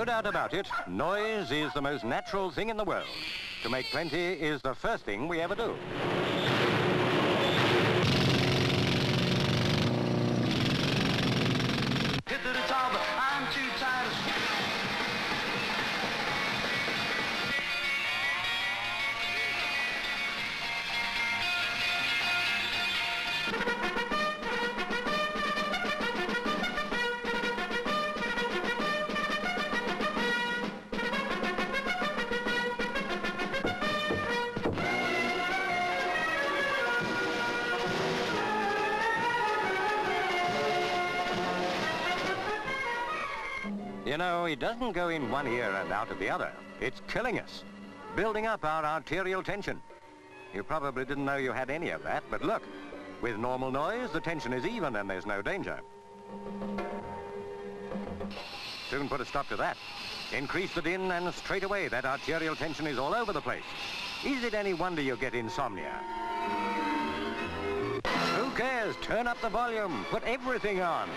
No doubt about it, noise is the most natural thing in the world. To make plenty is the first thing we ever do. You know, it doesn't go in one ear and out of the other. It's killing us, building up our arterial tension. You probably didn't know you had any of that, but look, with normal noise, the tension is even and there's no danger. Soon put a stop to that. Increase the din and straight away that arterial tension is all over the place. Is it any wonder you get insomnia? Who cares? Turn up the volume, put everything on.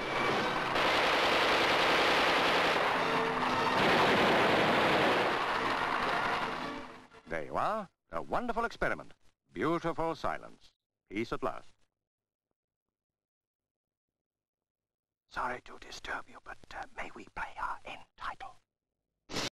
There you are, a wonderful experiment. Beautiful silence. Peace at last. Sorry to disturb you, but may we play our end title?